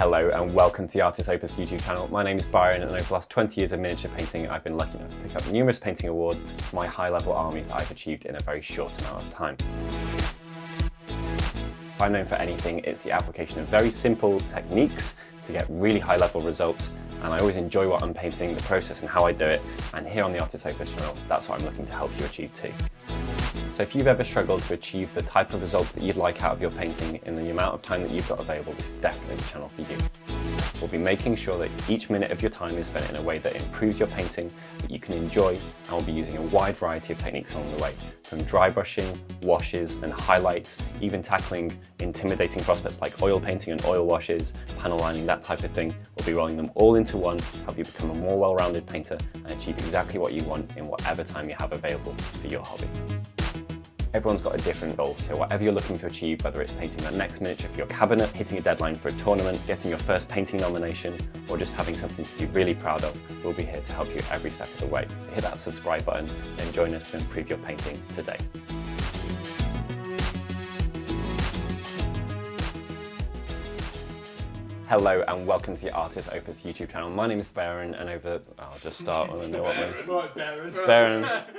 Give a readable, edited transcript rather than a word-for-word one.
Hello and welcome to the Artis Opus YouTube channel. My name is Byron and over the last 20 years of miniature painting I've been lucky enough to pick up numerous painting awards for my high level armies that I've achieved in a very short amount of time. If I'm known for anything, it's the application of very simple techniques to get really high level results, and I always enjoy what I'm painting, the process and how I do it, and here on the Artis Opus channel that's what I'm looking to help you achieve too. So if you've ever struggled to achieve the type of results that you'd like out of your painting in the amount of time that you've got available, this is definitely the channel for you. We'll be making sure that each minute of your time is spent in a way that improves your painting, that you can enjoy, and we'll be using a wide variety of techniques along the way, from dry brushing, washes and highlights, even tackling intimidating prospects like oil painting and oil washes, panel lining, that type of thing. We'll be rolling them all into one to help you become a more well-rounded painter and achieve exactly what you want in whatever time you have available for your hobby. Everyone's got a different goal, so whatever you're looking to achieve, whether it's painting that next miniature for your cabinet, hitting a deadline for a tournament, getting your first painting nomination, or just having something to be really proud of, we'll be here to help you every step of the way. So hit that subscribe button and join us to improve your painting today. Hello and welcome to the Artis Opus YouTube channel. My name is Baron and I'll just start on a new one. Baron.